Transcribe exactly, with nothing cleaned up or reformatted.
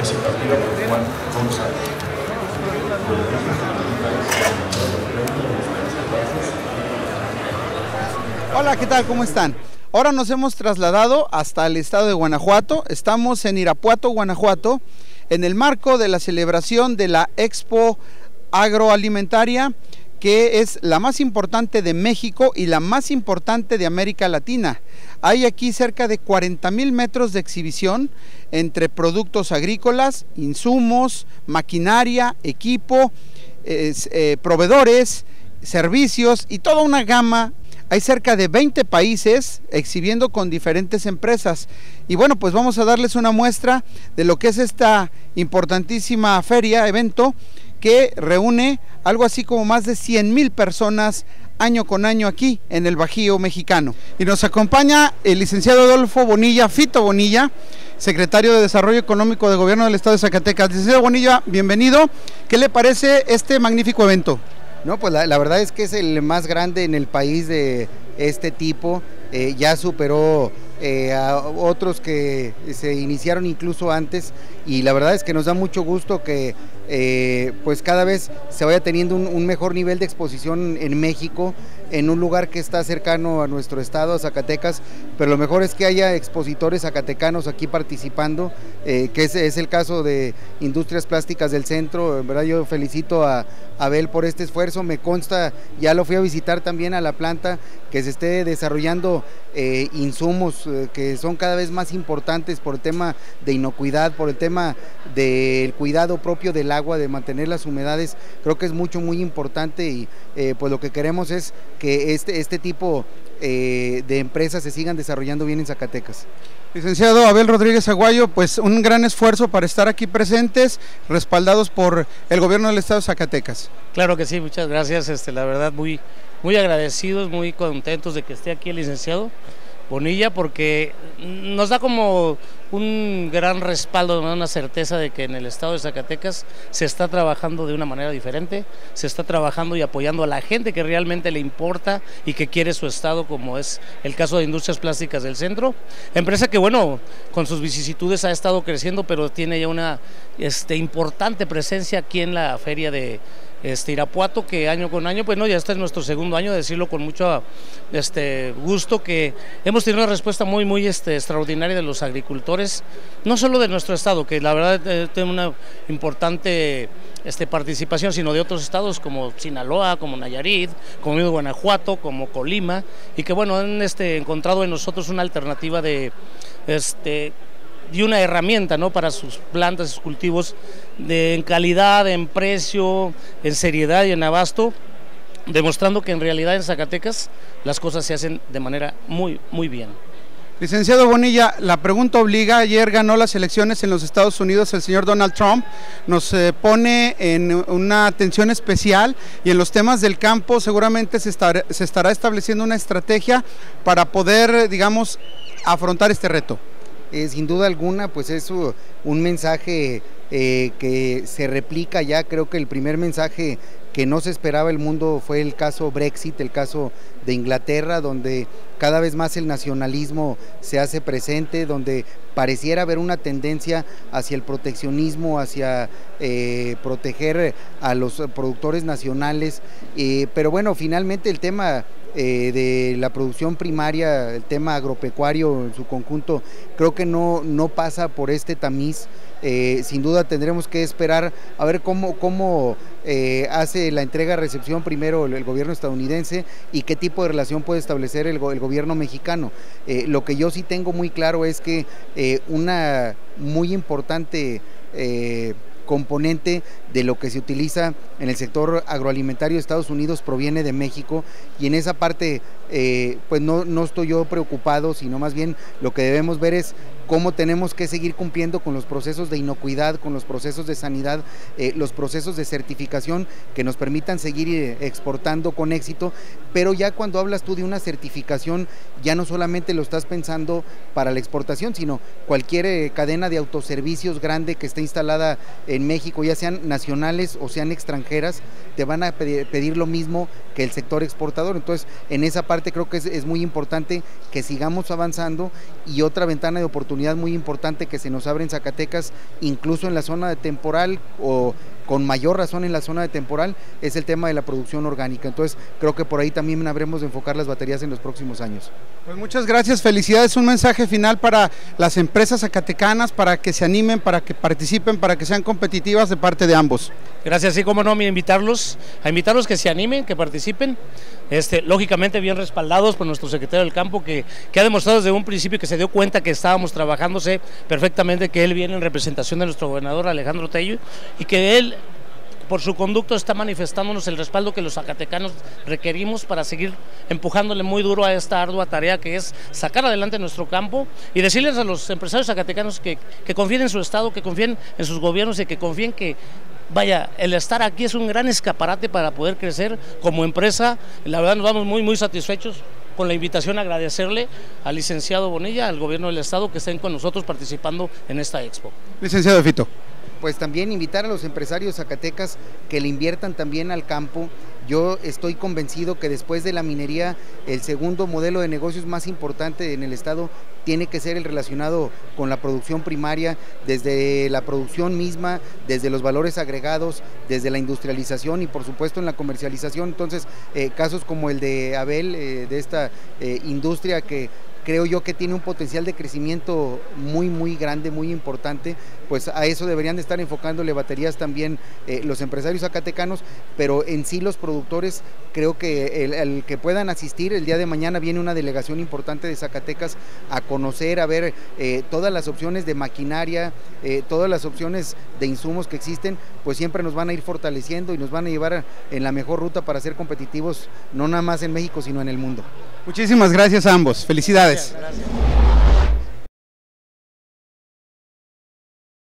es el partido por el cual vamos a... Hola, ¿qué tal? ¿Cómo están? Ahora nos hemos trasladado hasta el estado de Guanajuato. Estamos en Irapuato, Guanajuato, en el marco de la celebración de la Expo Agroalimentaria, que es la más importante de México y la más importante de América Latina. Hay aquí cerca de cuarenta mil metros de exhibición entre productos agrícolas, insumos, maquinaria, equipo, eh, eh, proveedores, servicios y toda una gama. Hay cerca de veinte países exhibiendo con diferentes empresas. Y bueno, pues vamos a darles una muestra de lo que es esta importantísima feria, evento, que reúne algo así como más de cien mil personas año con año aquí en el Bajío mexicano. Y nos acompaña el licenciado Adolfo Bonilla, Fito Bonilla, secretario de Desarrollo Económico del Gobierno del Estado de Zacatecas. Licenciado Bonilla, bienvenido. ¿Qué le parece este magnífico evento? No, pues la, la verdad es que es el más grande en el país de este tipo. Eh, ya superó eh, a otros que se iniciaron incluso antes, y la verdad es que nos da mucho gusto que eh, pues cada vez se vaya teniendo un, un mejor nivel de exposición en México, en un lugar que está cercano a nuestro estado, a Zacatecas, pero lo mejor es que haya expositores zacatecanos aquí participando, eh, que es, es el caso de Industrias Plásticas del Centro. En verdad yo felicito a Abel por este esfuerzo. Me consta, ya lo fui a visitar también a la planta, que se esté desarrollando Eh, insumos eh, que son cada vez más importantes por el tema de inocuidad, por el tema del cuidado propio del agua, de mantener las humedades. Creo que es mucho, muy importante, y eh, pues lo que queremos es que este, este tipo eh, de empresas se sigan desarrollando bien en Zacatecas. Licenciado Abel Rodríguez Aguayo, pues un gran esfuerzo para estar aquí presentes, respaldados por el gobierno del estado de Zacatecas. Claro que sí, muchas gracias. Este, la verdad, muy Muy agradecidos, muy contentos de que esté aquí el licenciado Bonilla, porque nos da como un gran respaldo, una certeza de que en el estado de Zacatecas se está trabajando de una manera diferente, se está trabajando y apoyando a la gente que realmente le importa y que quiere su estado, como es el caso de Industrias Plásticas del Centro, empresa que, bueno, con sus vicisitudes ha estado creciendo, pero tiene ya una este, importante presencia aquí en la feria de Este Irapuato, que año con año, pues no, ya este es nuestro segundo año, decirlo con mucho este, gusto, que hemos tenido una respuesta muy, muy este, extraordinaria de los agricultores, no solo de nuestro estado, que la verdad eh, tiene una importante este, participación, sino de otros estados como Sinaloa, como Nayarit, como Guanajuato, como Colima, y que bueno, han este, encontrado en nosotros una alternativa de... Este, y una herramienta, ¿no?, para sus plantas, sus cultivos, de, en calidad, en precio, en seriedad y en abasto, demostrando que en realidad en Zacatecas las cosas se hacen de manera muy, muy bien. Licenciado Bonilla, la pregunta obliga. Ayer ganó las elecciones en los Estados Unidos el señor Donald Trump, nos eh, pone en una atención especial, y en los temas del campo seguramente se, estar, se estará estableciendo una estrategia para poder, digamos, afrontar este reto. Eh, sin duda alguna, pues es uh, un mensaje eh, que se replica ya. Creo que el primer mensaje que no se esperaba el mundo fue el caso Brexit, el caso de Inglaterra, donde cada vez más el nacionalismo se hace presente, donde pareciera haber una tendencia hacia el proteccionismo, hacia eh, proteger a los productores nacionales, eh, pero bueno, finalmente el tema... Eh, de la producción primaria, el tema agropecuario en su conjunto, creo que no, no pasa por este tamiz. Eh, sin duda tendremos que esperar a ver cómo, cómo eh, hace la entrega-recepción primero el, el gobierno estadounidense, y qué tipo de relación puede establecer el, el gobierno mexicano. Eh, lo que yo sí tengo muy claro es que eh, una muy importante... Eh, componente de lo que se utiliza en el sector agroalimentario de Estados Unidos proviene de México, y en esa parte eh, pues no, no estoy yo preocupado, sino más bien lo que debemos ver es cómo tenemos que seguir cumpliendo con los procesos de inocuidad, con los procesos de sanidad, eh, los procesos de certificación que nos permitan seguir exportando con éxito. Pero ya cuando hablas tú de una certificación, ya no solamente lo estás pensando para la exportación, sino cualquier eh, cadena de autoservicios grande que esté instalada en México, ya sean nacionales o sean extranjeras, te van a pedir lo mismo que el sector exportador. Entonces, en esa parte creo que es, es muy importante que sigamos avanzando, y otra ventana de oportunidad muy importante que se nos abre en Zacatecas, incluso en la zona de temporal, o con mayor razón en la zona de temporal, es el tema de la producción orgánica. Entonces, creo que por ahí también habremos de enfocar las baterías en los próximos años. Pues muchas gracias, felicidades. Un mensaje final para las empresas zacatecanas, para que se animen, para que participen, para que sean competitivas, de parte de ambos. Gracias, y como no, a invitarlos, a invitarlos que se animen, que participen, este, lógicamente bien respaldados por nuestro secretario del campo, que, que ha demostrado desde un principio que se dio cuenta que estábamos trabajándose perfectamente, que él viene en representación de nuestro gobernador Alejandro Tello, y que él por su conducto está manifestándonos el respaldo que los zacatecanos requerimos para seguir empujándole muy duro a esta ardua tarea que es sacar adelante nuestro campo, y decirles a los empresarios zacatecanos que, que confíen en su estado, que confíen en sus gobiernos y que confíen que, vaya, el estar aquí es un gran escaparate para poder crecer como empresa. La verdad nos vamos muy, muy satisfechos con la invitación, a agradecerle al licenciado Bonilla, al gobierno del estado, que estén con nosotros participando en esta expo. Licenciado Fito. Pues también invitar a los empresarios Zacatecas que le inviertan también al campo. Yo estoy convencido que después de la minería, el segundo modelo de negocios más importante en el estado tiene que ser el relacionado con la producción primaria, desde la producción misma, desde los valores agregados, desde la industrialización y por supuesto en la comercialización. Entonces, eh, casos como el de Abel, eh, de esta eh, industria que creo yo que tiene un potencial de crecimiento muy, muy grande, muy importante, pues a eso deberían de estar enfocándole baterías también eh, los empresarios zacatecanos, pero en sí los productores, creo que el, el que puedan asistir. El día de mañana viene una delegación importante de Zacatecas a conocer, a ver eh, todas las opciones de maquinaria, eh, todas las opciones de insumos que existen, pues siempre nos van a ir fortaleciendo y nos van a llevar en la mejor ruta para ser competitivos, no nada más en México, sino en el mundo. Muchísimas gracias a ambos, felicidades. Gracias.